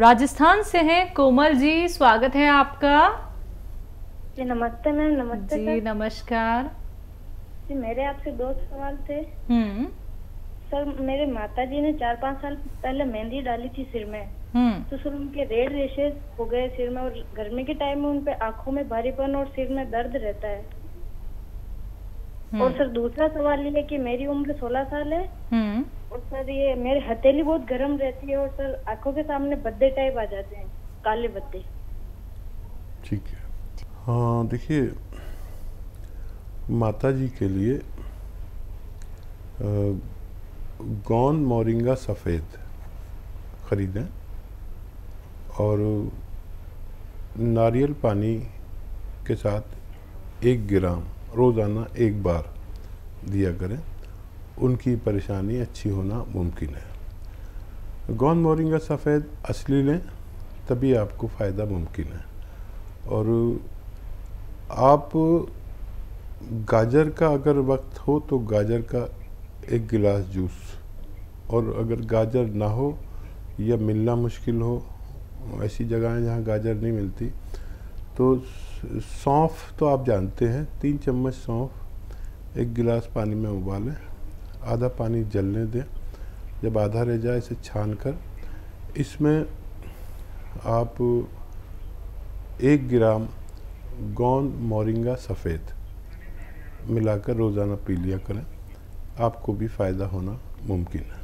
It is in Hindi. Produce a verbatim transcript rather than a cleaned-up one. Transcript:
राजस्थान से हैं कोमल जी, स्वागत है आपका जी। नमस्ते मैम। नमस्ते जी, नमस्कार जी। मेरे आपसे दो सवाल थे सर। मेरे माताजी ने चार पाँच साल पहले मेहंदी डाली थी सिर में, तो सर उनके रेड रेशेस हो गए सिर में, और गर्मी के टाइम में उनपे आंखों में भारीपन और सिर में दर्द रहता है। और सर दूसरा सवाल ये है कि मेरी उम्र सोलह साल है, और सर ये मेरी हथेली बहुत गर्म रहती है, और सर आंखों के सामने बद्दे टाइप आ जाते हैं, काले बद्दे। ठीक है। हाँ, देखिए माताजी के लिए गौन मोरिंगा सफ़ेद खरीदें और नारियल पानी के साथ एक ग्राम रोज़ाना एक बार दिया करें, उनकी परेशानी अच्छी होना मुमकिन है। गौन मोरिंगा सफ़ेद असली लें, तभी आपको फ़ायदा मुमकिन है। और आप गाजर का अगर वक्त हो तो गाजर का एक गिलास जूस, और अगर गाजर ना हो या मिलना मुश्किल हो ऐसी जगहें जहाँ गाजर नहीं मिलती, तो सौंफ तो आप जानते हैं, तीन चम्मच सौंफ एक गिलास पानी में उबालें, आधा पानी जलने दें, जब आधा रह जाए इसे छान कर इसमें आप एक ग्राम गौन मोरिंगा सफ़ेद मिलाकर रोज़ाना पी लिया करें, आपको भी फ़ायदा होना मुमकिन है।